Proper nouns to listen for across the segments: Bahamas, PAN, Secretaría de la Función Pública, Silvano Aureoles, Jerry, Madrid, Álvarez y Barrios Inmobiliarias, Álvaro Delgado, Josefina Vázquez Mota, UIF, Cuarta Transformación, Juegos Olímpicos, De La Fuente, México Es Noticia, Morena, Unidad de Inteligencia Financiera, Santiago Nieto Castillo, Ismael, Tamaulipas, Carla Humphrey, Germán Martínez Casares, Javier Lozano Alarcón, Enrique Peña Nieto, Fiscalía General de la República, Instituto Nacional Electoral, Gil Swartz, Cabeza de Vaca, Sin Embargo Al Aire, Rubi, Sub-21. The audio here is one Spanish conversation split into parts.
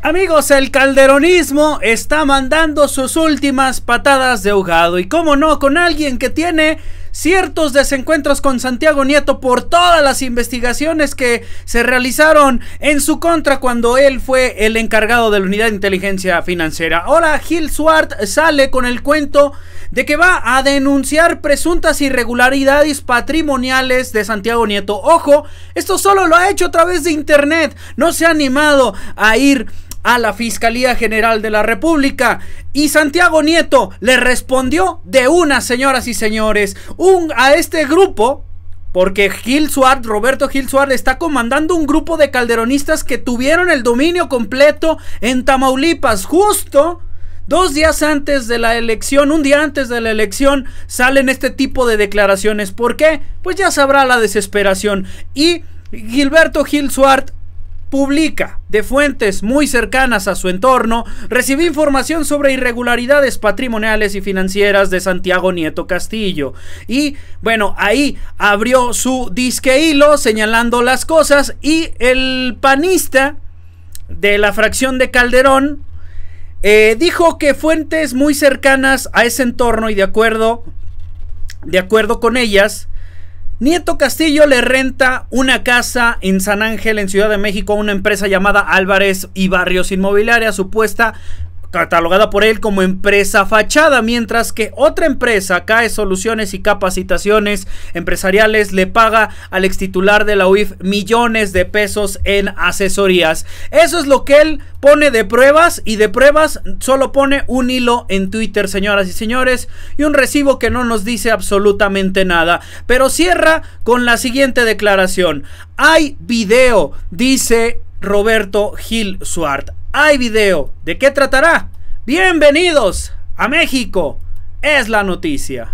Amigos, el calderonismo está mandando sus últimas patadas de ahogado, y cómo no, con alguien que tiene ciertos desencuentros con Santiago Nieto por todas las investigaciones que se realizaron en su contra cuando él fue el encargado de la Unidad de Inteligencia Financiera. Ahora Gil Swartz sale con el cuento de que va a denunciar presuntas irregularidades patrimoniales de Santiago Nieto. Ojo, esto solo lo ha hecho a través de internet, no se ha animado a ir a la Fiscalía General de la República, y Santiago Nieto le respondió de una, señoras y señores, a este grupo, porque Gil Swartz, Roberto Gil Swartz, está comandando un grupo de calderonistas que tuvieron el dominio completo en Tamaulipas. Justo dos días antes de la elección, un día antes de la elección, salen este tipo de declaraciones. ¿Por qué? Pues ya sabrá la desesperación. Y Gilberto Gil Swartz publica de fuentes muy cercanas a su entorno: recibí información sobre irregularidades patrimoniales y financieras de Santiago Nieto Castillo. Y bueno, ahí abrió su disque hilo señalando las cosas, y el panista de la fracción de Calderón dijo que fuentes muy cercanas a ese entorno, y de acuerdo con ellas, Nieto Castillo le renta una casa en San Ángel, en Ciudad de México, a una empresa llamada Álvarez y Barrios Inmobiliarias, catalogada por él como empresa fachada, mientras que otra empresa, CAE Soluciones y Capacitaciones Empresariales, le paga al extitular de la UIF millones de pesos en asesorías. Eso es lo que él pone de pruebas, y de pruebas solo pone un hilo en Twitter, señoras y señores, y un recibo que no nos dice absolutamente nada. Pero cierra con la siguiente declaración: hay video, dice Roberto Gil Swartz. Hay video. ¿De qué tratará? Bienvenidos a México Es la Noticia.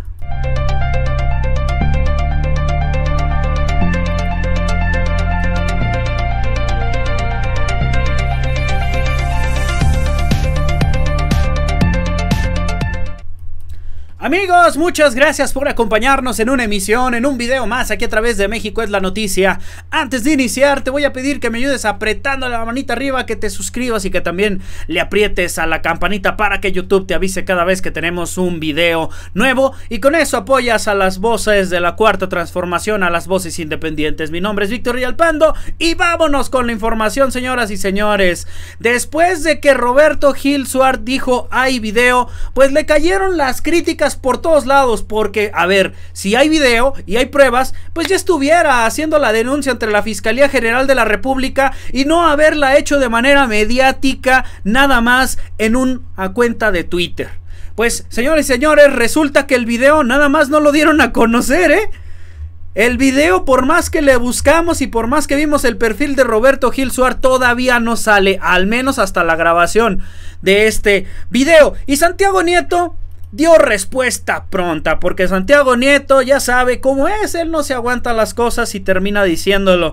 Amigos, muchas gracias por acompañarnos en una emisión, en un video más aquí a través de México Es la Noticia. Antes de iniciar, te voy a pedir que me ayudes apretando la manita arriba, que te suscribas y que también le aprietes a la campanita para que YouTube te avise cada vez que tenemos un video nuevo, y con eso apoyas a las voces de la Cuarta Transformación, a las voces independientes. Mi nombre es Víctor Villalpando y vámonos con la información, señoras y señores. Después de que Roberto Gil Swartz dijo hay video, pues le cayeron las críticas por todos lados, porque a ver, si hay video y hay pruebas, pues ya estuviera haciendo la denuncia entre la Fiscalía General de la República, y no haberla hecho de manera mediática nada más en una cuenta de Twitter. Pues, señores y señores, resulta que el video nada más no lo dieron a conocer, El video, por más que le buscamos y por más que vimos el perfil de Roberto Gil Swartz, todavía no sale, al menos hasta la grabación de este video. Y Santiago Nieto dio respuesta pronta, porque Santiago Nieto ya sabe cómo es, él no se aguanta las cosas y termina diciéndolo.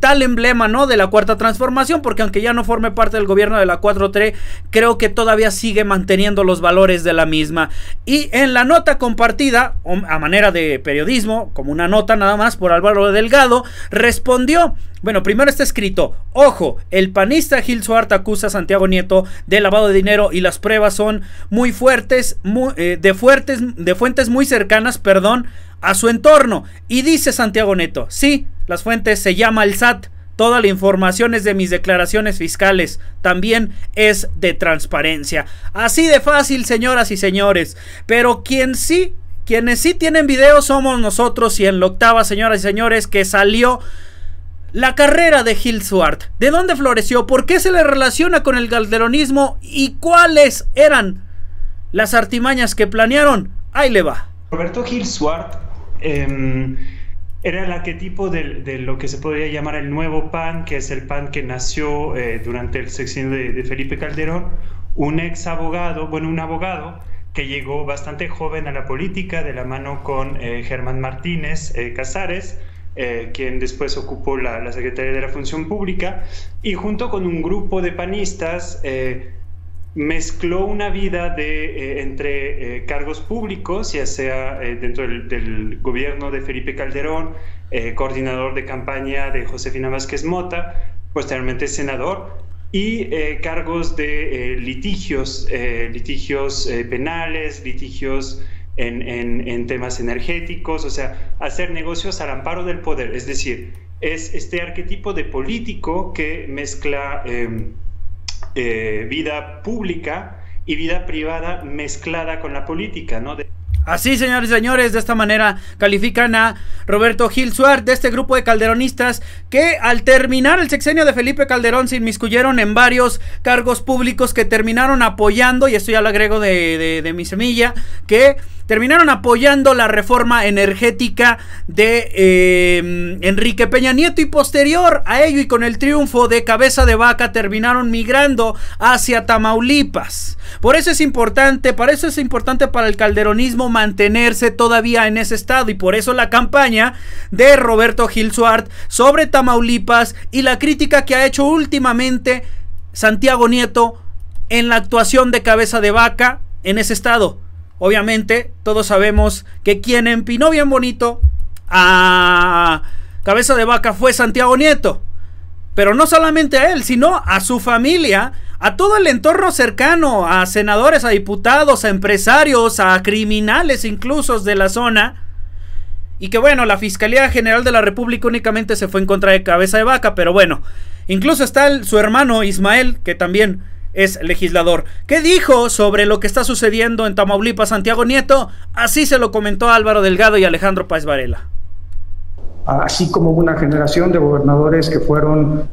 Tal emblema, ¿no?, de la Cuarta Transformación, porque aunque ya no forme parte del gobierno de la 4T, creo que todavía sigue manteniendo los valores de la misma. Y en la nota compartida, a manera de periodismo, como una nota nada más, por Álvaro Delgado, respondió. Bueno, primero está escrito: ojo, el panista Gil Swartz acusa a Santiago Nieto de lavado de dinero y las pruebas son muy fuertes, de fuentes muy cercanas, a su entorno. Y dice Santiago Nieto: sí, las fuentes se llama el SAT. Toda la información es de mis declaraciones fiscales. También es de transparencia. Así de fácil, señoras y señores. Pero quienes sí tienen video somos nosotros, y en la octava, señoras y señores, que salió la carrera de Gil Swartz. ¿De dónde floreció? ¿Por qué se le relaciona con el calderonismo? ¿Y cuáles eran las artimañas que planearon? Ahí le va. Roberto Gil Swartz era el arquetipo de lo que se podría llamar el nuevo PAN, que es el PAN que nació durante el sexenio de Felipe Calderón. Un ex abogado, bueno, un abogado que llegó bastante joven a la política de la mano con Germán Martínez Casares, quien después ocupó la Secretaría de la Función Pública, y junto con un grupo de panistas mezcló una vida entre cargos públicos, ya sea dentro del gobierno de Felipe Calderón, coordinador de campaña de Josefina Vázquez Mota, posteriormente senador, y cargos de litigios penales, litigios en temas energéticos, o sea, hacer negocios al amparo del poder. Es decir, es este arquetipo de político que mezcla vida pública y vida privada mezclada con la política, ¿no? Así, señores y señores, de esta manera califican a Roberto Gil Swartz de este grupo de calderonistas que al terminar el sexenio de Felipe Calderón se inmiscuyeron en varios cargos públicos que terminaron apoyando, y esto ya lo agrego de mi semilla, que terminaron apoyando la reforma energética de Enrique Peña Nieto, y posterior a ello y con el triunfo de Cabeza de Vaca terminaron migrando hacia Tamaulipas. Por eso es importante, para el calderonismo mantenerse todavía en ese estado, y por eso la campaña de Roberto Gil Swartz sobre Tamaulipas y la crítica que ha hecho últimamente Santiago Nieto en la actuación de Cabeza de Vaca en ese estado. Obviamente todos sabemos que quien empinó bien bonito a Cabeza de Vaca fue Santiago Nieto, pero no solamente a él, sino a su familia, a todo el entorno cercano, a senadores, a diputados, a empresarios, a criminales incluso de la zona. Y que bueno, la Fiscalía General de la República únicamente se fue en contra de Cabeza de Vaca, pero bueno, incluso está su hermano Ismael, que también es legislador. ¿Qué dijo sobre lo que está sucediendo en Tamaulipas Santiago Nieto? Así se lo comentó a Álvaro Delgado y Alejandro Paez Varela. Así como una generación de gobernadores que fueron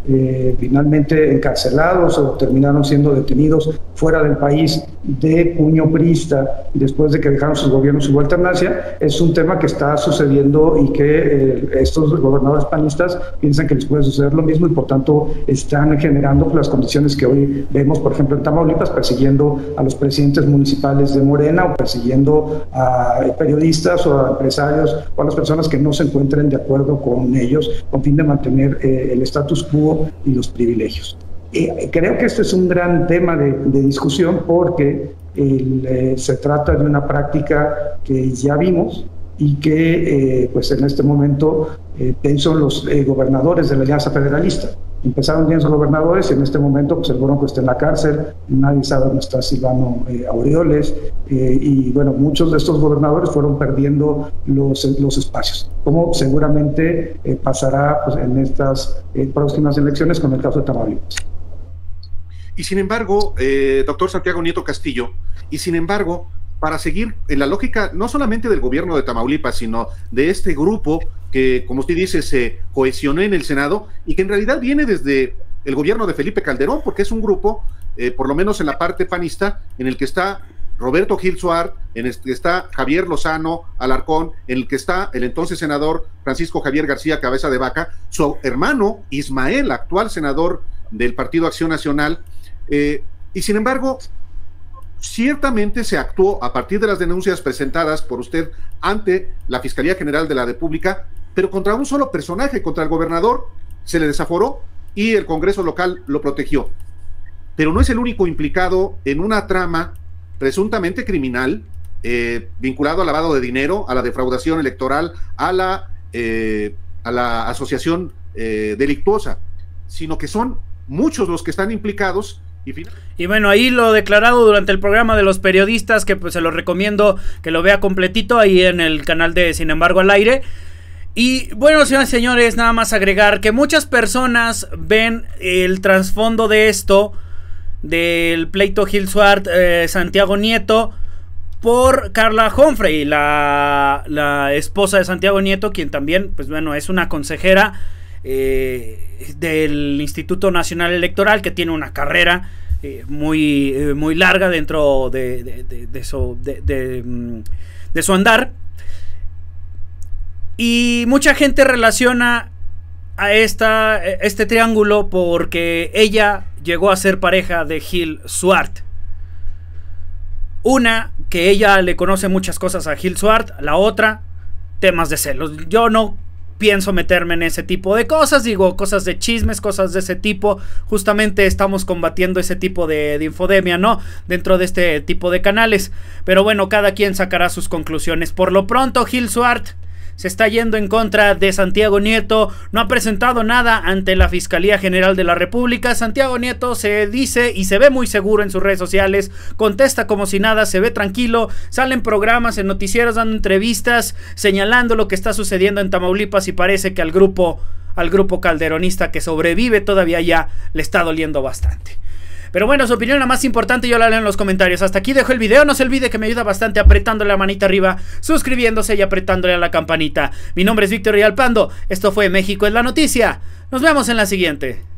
finalmente encarcelados o terminaron siendo detenidos fuera del país de puño priista después de que dejaron sus gobiernos su alternancia, es un tema que está sucediendo y que estos gobernadores panistas piensan que les puede suceder lo mismo, y por tanto están generando las condiciones que hoy vemos, por ejemplo, en Tamaulipas, persiguiendo a los presidentes municipales de Morena o persiguiendo a periodistas o a empresarios o a las personas que no se encuentren de acuerdo con ellos, con fin de mantener el status quo y los privilegios. Creo que este es un gran tema de discusión, porque se trata de una práctica que ya vimos y que pues en este momento son los gobernadores de la Alianza Federalista. Empezaron bien los gobernadores y en este momento pues el Bronco está en la cárcel, nadie sabe dónde está Silvano Aureoles, y bueno, muchos de estos gobernadores fueron perdiendo los espacios, como seguramente pasará pues en estas próximas elecciones con el caso de Tamaulipas. Y sin embargo, doctor Santiago Nieto Castillo, y sin embargo, para seguir en la lógica no solamente del gobierno de Tamaulipas, sino de este grupo que, como usted dice, se cohesionó en el Senado y que en realidad viene desde el gobierno de Felipe Calderón, porque es un grupo, por lo menos en la parte panista, en el que está Roberto Gil Swartz, en el que está Javier Lozano Alarcón, en el que está el entonces senador Francisco Javier García Cabeza de Vaca, su hermano Ismael, actual senador del Partido Acción Nacional, y sin embargo ciertamente se actuó a partir de las denuncias presentadas por usted ante la Fiscalía General de la República, pero contra un solo personaje, contra el gobernador, se le desaforó y el Congreso local lo protegió. Pero no es el único implicado en una trama presuntamente criminal, vinculado al lavado de dinero, a la defraudación electoral, a la asociación delictuosa, sino que son muchos los que están implicados. Y bueno, ahí lo declarado durante el programa de los periodistas, que pues se los recomiendo que lo vea completito ahí en el canal de Sin Embargo Al Aire. Y bueno, señoras y señores, nada más agregar que muchas personas ven el trasfondo de esto, del pleito Gil Swartz, Santiago Nieto, por Carla Humphrey, la esposa de Santiago Nieto, quien también, pues bueno, es una consejera del Instituto Nacional Electoral, que tiene una carrera muy larga dentro de su andar, y mucha gente relaciona a este triángulo porque ella llegó a ser pareja de Gil Swartz. Una, que ella le conoce muchas cosas a Gil Swartz; la otra, temas de celos. Yo no pienso meterme en ese tipo de cosas, digo, cosas de chismes, cosas de ese tipo. Justamente estamos combatiendo ese tipo de infodemia, ¿no?, dentro de este tipo de canales. Pero bueno, cada quien sacará sus conclusiones. Por lo pronto, Gil Swartz se está yendo en contra de Santiago Nieto, no ha presentado nada ante la Fiscalía General de la República. Santiago Nieto se dice y se ve muy seguro en sus redes sociales, contesta como si nada, se ve tranquilo, salen programas, en noticieros, dando entrevistas, señalando lo que está sucediendo en Tamaulipas, y parece que al grupo calderonista que sobrevive todavía ya le está doliendo bastante. Pero bueno, su opinión la más importante yo la leo en los comentarios. Hasta aquí dejo el video, no se olvide que me ayuda bastante apretándole la manita arriba, suscribiéndose y apretándole a la campanita. Mi nombre es Víctor Villalpando, esto fue México es la Noticia. Nos vemos en la siguiente.